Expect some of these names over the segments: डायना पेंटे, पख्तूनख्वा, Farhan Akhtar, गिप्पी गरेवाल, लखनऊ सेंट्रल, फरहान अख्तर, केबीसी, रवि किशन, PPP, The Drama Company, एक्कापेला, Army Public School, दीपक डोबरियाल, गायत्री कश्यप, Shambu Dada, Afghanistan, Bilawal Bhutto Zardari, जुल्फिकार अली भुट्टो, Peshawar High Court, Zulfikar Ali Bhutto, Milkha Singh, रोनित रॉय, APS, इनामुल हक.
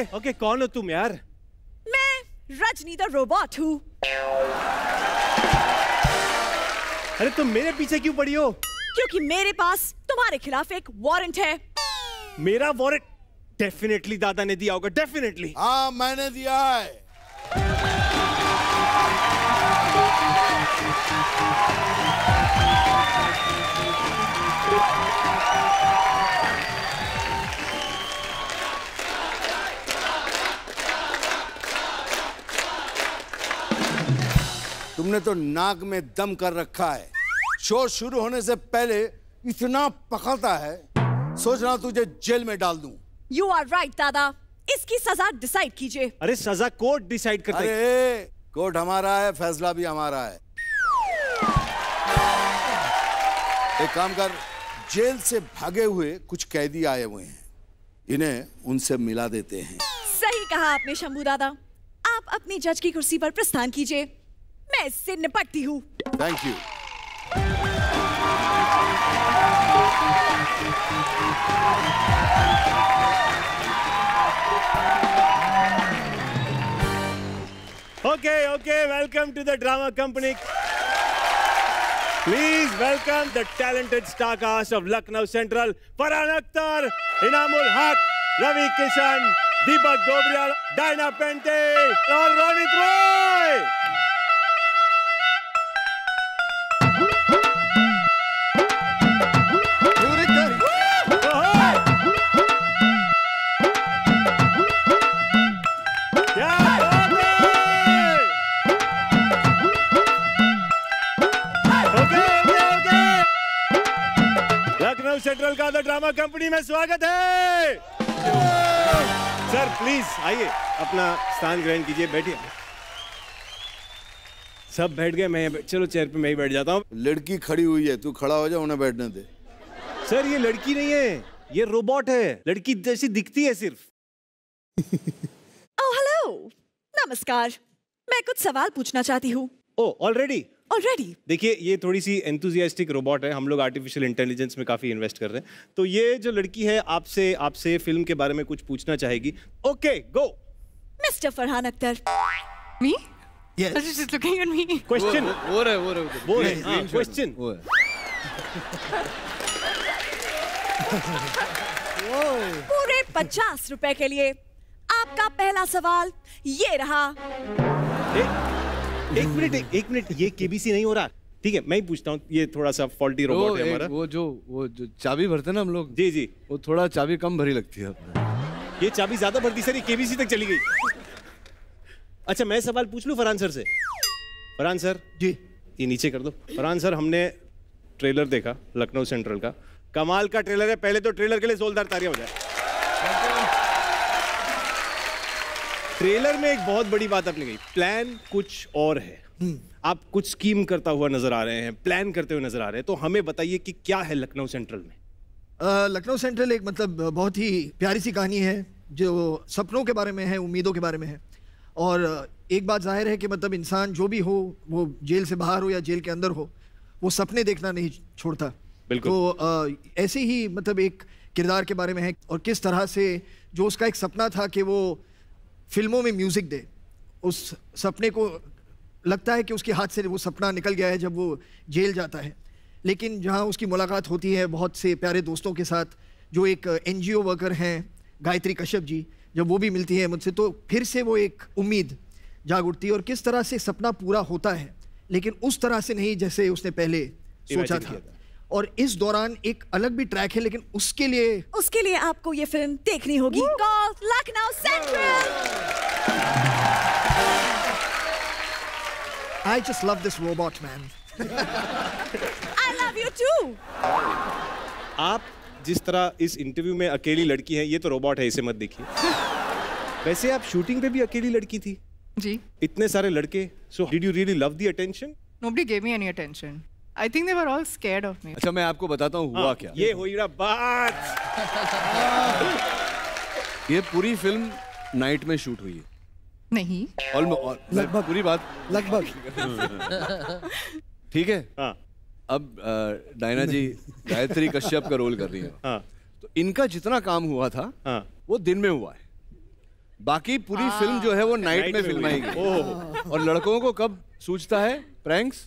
Okay okay कौन हो तुम यार? मैं रजनी द रोबोट हूँ। अरे तुम मेरे पीछे क्यों पड़ी हो? क्योंकि मेरे पास तुम्हारे खिलाफ एक वारंट है। मेरा वारंट? डेफिनेटली दादा ने दिया होगा, डेफिनेटली। हाँ मैंने दिया है। तुमने तो नाक में दम कर रखा है। शो शुरू होने से पहले इतना पकाता है, सोच रहा तुझे जेल में डाल दूं। You are right, दादा। इसकी सजा डिसाइड कीजिए। अरे सजा कोर्ट डिसाइड करता है। अरे कोर्ट हमारा है, फैसला भी हमारा है। एक काम कर, जेल से भागे हुए कुछ कैदी आए हुए हैं, इन्हें उनसे मिला देते हैं। सही कहा आपने शंभू दादा। आप अपनी जज की कुर्सी पर प्रस्थान कीजिए, मैं इससे निपटती हूँ। Thank you. Okay, welcome to the drama company. Please welcome the talented star cast of Lucknow Central, Farhan Akhtar, Inamul Haq, Ravi Kishan, Deepak Dobrial, Diana Pente, and Ronit Roy. Central का the drama company में स्वागत है। Sir please आइए, अपना स्थान ग्रहण कीजिए, बैठिए। सब बैठ गए, मैं चलो चेयर पे मैं ही बैठ जाता हूँ। लड़की खड़ी हुई है, तू खड़ा हो जा, उन्हें बैठने दे। सर ये लड़की नहीं है, ये रोबोट है, लड़की जैसी दिखती है सिर्फ। ओह हेलो, नमस्कार, मैं कुछ सवाल पूछना चाहती हूँ। Oh already already? देखिए ये थोड़ी सी एंथुजियास्टिक रोबोट है, हम लोग आर्टिफिशियल इंटेलिजेंस में काफ़ी इन्वेस्ट कर रहे हैं, तो ये जो लड़की है आपसे फिल्म के बारे में कुछ पूछना चाहेगी। Okay go. Mister फरहान अख्तर। Me? Yes. I am just looking at me. Question. वो रहा क्वेश्चन। पूरे 50 रुपए के लिए आपका पहला सवाल ये रहा। एक मिनट, ये केबीसी नहीं हो रहा, ठीक है मैं ही पूछता हूँ। ये थोड़ा सा फॉल्टी रोबोट है हमारा। वो जो चाबी भरते ना हम लोग। जी जी। वो थोड़ा चाबी कम भरी लगती है, ये चाबी ज्यादा भरती सर, ये केबीसी तक चली गई। अच्छा मैं सवाल पूछ लूँ फरहान सर से? फरहान सर जी, ये नीचे कर दो। फरहान सर हमने ट्रेलर देखा लखनऊ सेंट्रल का, कमाल का ट्रेलर है। पहले तो ट्रेलर के लिए जोरदार तालियां हो जाए। ट्रेलर में एक बहुत बड़ी बात आपने कही, प्लान कुछ और है, आप कुछ स्कीम करता हुआ नजर आ रहे हैं, प्लान करते हुए नजर आ रहे हैं, तो हमें बताइए कि क्या है लखनऊ सेंट्रल में? लखनऊ सेंट्रल एक मतलब बहुत ही प्यारी सी कहानी है जो सपनों के बारे में है, उम्मीदों के बारे में है। और एक बात जाहिर है कि मतलब इंसान जो भी हो, वो जेल से बाहर हो या जेल के अंदर हो, वो सपने देखना नहीं छोड़ता। बिल्कुल। तो ऐसे ही मतलब एक किरदार के बारे में है, और किस तरह से जो उसका एक सपना था कि वो फिल्मों में म्यूज़िक दे, उस सपने को लगता है कि उसके हाथ से वो सपना निकल गया है जब वो जेल जाता है। लेकिन जहाँ उसकी मुलाकात होती है बहुत से प्यारे दोस्तों के साथ, जो एक एनजीओ वर्कर हैं गायत्री कश्यप जी, जब वो भी मिलती है मुझसे, तो फिर से वो एक उम्मीद जाग उठती है, और किस तरह से सपना पूरा होता है, लेकिन उस तरह से नहीं जैसे उसने पहले सोचा था। और इस दौरान एक अलग भी ट्रैक है, लेकिन उसके लिए आपको ये फिल्म देखनी होगी। Call लखनऊ सेंट्रल। I just love this robot man. I love you too. आप जिस तरह इस इंटरव्यू में अकेली लड़की हैं, ये तो रोबोट है, इसे मत देखिए। वैसे आप शूटिंग पे भी अकेली लड़की थी जी, इतने सारे लड़के, so did you really love the attention? Nobody gave me any attention. I think they were all scared of me. अच्छा मैं आपको बताता हूँ हुआ क्या। ये हुई ना बात। ये पूरी फिल्म नाइट में शूट हुई है। नहीं। लगभग पूरी बात लगभग। ठीक है। हाँ। अब डायना जी गायत्री कश्यप का रोल कर रही है। हाँ। तो इनका जितना काम हुआ था वो दिन में हुआ है, बाकी पूरी फिल्म जो है वो नाइट में फिल्माएगी। ओह, और लड़कों को कब सूझता है प्रैंक्स?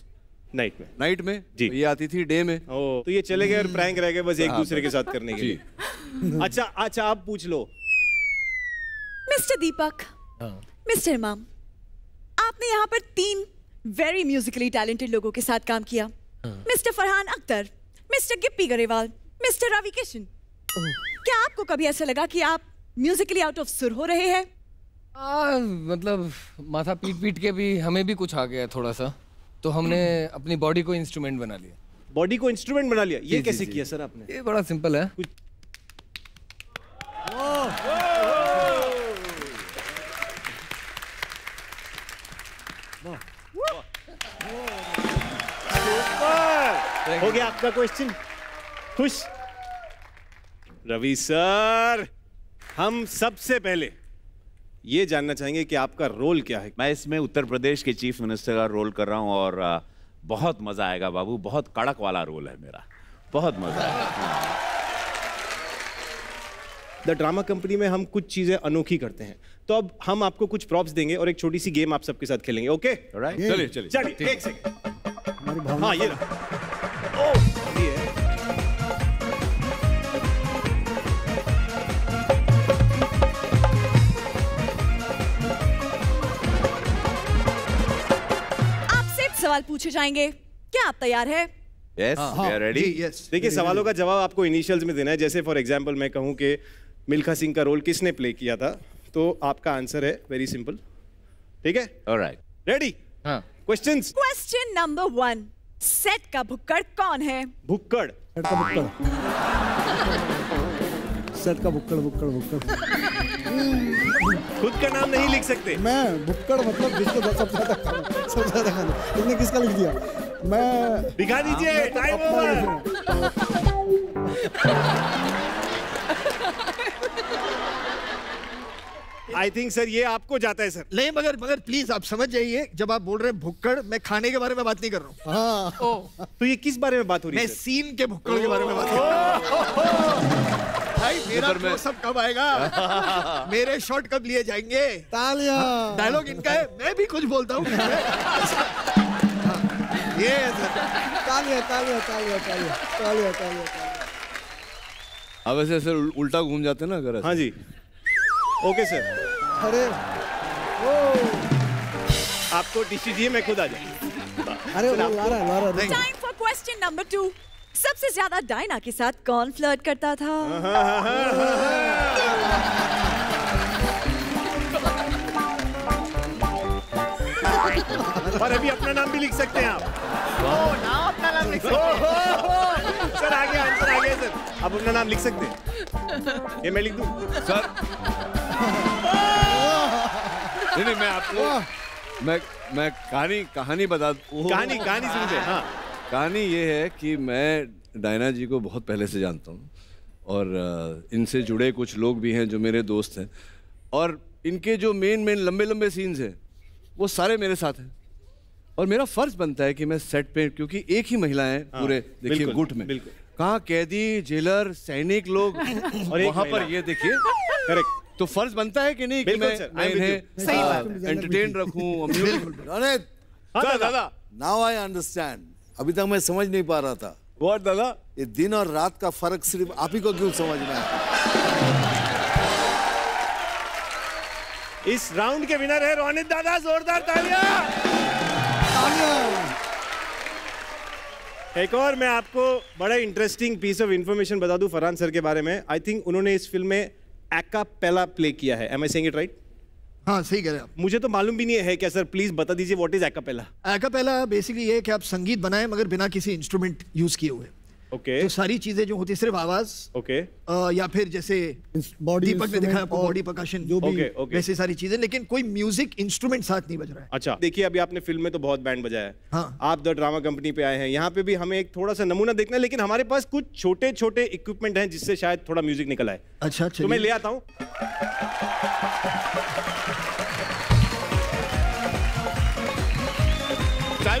नाइट में। नाइट में जी, ये आती थी डे में। ओह, तो ये चले गए और प्रैंक रह गए बस एक दूसरे के साथ करने के लिए। अच्छा अच्छा, आप पूछ लो। मिस्टर दीपक, मिस्टर इमाम, आपने यहाँ पर तीन वेरी म्यूजिकली टैलेंटेड लोगों के साथ काम किया। Mister फरहान अख्तर, mister गिप्पी गरेवाल, mister रवि किशन, क्या आपको कभी ऐसा लगा कि आप म्यूजिकली आउट ऑफ सुर हो रहे हैं? मतलब माथा पीट पीट के भी हमें भी कुछ आ गया थोड़ा सा, तो हमने अपनी बॉडी को इंस्ट्रूमेंट बना लिया। बॉडी को इंस्ट्रूमेंट बना लिया? ये कैसे किया सर आपने? ये बड़ा सिंपल है। हो गया आपका क्वेश्चन। खुश? रवि सर, हम सबसे पहले ये जानना चाहेंगे कि आपका रोल क्या है। मैं इसमें उत्तर प्रदेश के चीफ मिनिस्टर का रोल कर रहा हूँ और बहुत मजा आएगा बाबू, बहुत कड़क वाला रोल है मेरा, बहुत मजा आएगा। द ड्रामा कंपनी में हम कुछ चीजें अनोखी करते हैं, तो अब हम आपको कुछ प्रॉप्स देंगे और एक छोटी सी गेम आप सबके साथ खेलेंगे। ओके, चलिए चलिए चलिए, एक सेकंड। हाँ, ये रहा। ओ, सवाल पूछे जाएंगे, क्या आप तैयार हैं? Yes, we are ready. देखिए, सवालों का जवाब आपको इनिशियल्स में देना है। जैसे फॉर एग्जांपल मैं कहूं कि मिल्खा सिंह का रोल किसने प्ले किया था, तो आपका आंसर है वेरी सिंपल। ठीक है, ऑलराइट, रेडी? हां, क्वेश्चंस। क्वेश्चन नंबर 1, सेट का भुक्कड़ कौन है? भुक्कड़, सेट का भुक्कड़, सेट का भुक्कड़, भुक्कड़ भुक्कड़। खुद का नाम नहीं लिख सकते। मैं भुक्कड़ मतलब जिसको सबसे ज्यादा खाना, तुमने किसका लिख दिया? मैं दिखा दीजिए, time over. I think sir ये आपको जाता है सर। नहीं, मगर मगर प्लीज आप समझ जाइए, जब आप बोल रहे हैं भुक्कड़, मैं खाने के बारे में बात नहीं कर रहा हूँ। हाँ, तो ये किस बारे में बात हो रही है? मैं सीन के भुक्कड़ के बारे में बात कर रहा हूँ। भाई मेरा में सब कब आएगा? मेरे शॉट कब लिए जाएंगे? तालियां। डायलॉग इनका है, मैं भी कुछ बोलता हूँ। ये तालियां तालियां तालियां तालियां तालियां तालियां। अब ऐसे ऐसे उल्टा घूम जाते ना अगर। हाँ जी, ओके सर। अरे ओ, आपको डिस्ट्री जी, मैं खुद आ जाऊँ। अरे Lara Lara. Time for question number 2, सबसे ज्यादा डायना के साथ कौन फ्लर्ट करता था? और अभी अपना नाम भी लिख सकते हैं आप। ना, अपना नाम लिख सकते सर। आगे आंसर आ गया सर, आप अपना नाम लिख सकते हैं। ये मैं लिख दूं सर? नहीं, मैं आपको मैं कहानी बता दूं। कहानी सुन दे। हाँ, कहानी ये है कि मैं डायना जी को बहुत पहले से जानता हूँ और इनसे जुड़े कुछ लोग भी हैं जो मेरे दोस्त हैं, और इनके जो मेन लंबे सीन्स हैं वो सारे मेरे साथ हैं, और मेरा फ़र्ज़ बनता है कि मैं सेट पे, क्योंकि एक ही महिला है पूरे, देखिए गुट में कहाँ कैदी, जेलर, सैनिक लोग, और वहाँ पर ये देखिए। करेक्ट, तो फ़र्ज़ बनता है कि नहीं कि मैं इन्हें एंटरटेन रखूँ। दादा, नाउ आई अंडरस्टैंड, अभी तक मैं समझ नहीं पा रहा था। व्हाट दादा? ये दिन और रात का फर्क सिर्फ आप ही को क्यों समझना है? इस राउंड के विनर है रोनित दादा, जोरदार तालियां। एक और मैं आपको बड़ा इंटरेस्टिंग पीस ऑफ इंफॉर्मेशन बता दूं फरहान सर के बारे में। आई थिंक उन्होंने इस फिल्म में एक्कापेला प्ले किया है। Am I saying it right? हाँ, सही कह रहे हैं आप। मुझे तो मालूम भी नहीं है क्या सर, प्लीज बता दीजिए what is एक्कापेला? एक्कापेला basically ये है कि आप संगीत बनाएं मगर बिना किसी इंस्ट्रूमेंट यूज किए हुए। ओके, तो सारी चीजें जो होती है सिर्फ आवाज। ओके, या फिर जैसे दीपक ने दिखाया आपको बॉडी परकशन, जो भी वैसे सारी चीजें, लेकिन कोई म्यूजिक इंस्ट्रूमेंट साथ नहीं बज रहा है। अच्छा, देखिए अभी आपने फिल्म में तो बहुत बैंड बजाया है। हाँ, आप द ड्रामा कंपनी पे आए हैं, यहाँ पे भी हमें एक थोड़ा सा नमूना देखना है, लेकिन हमारे पास कुछ छोटे छोटे इक्विपमेंट है जिससे शायद थोड़ा म्यूजिक निकल आए। अच्छा, तो मैं ले आता हूँ। चाय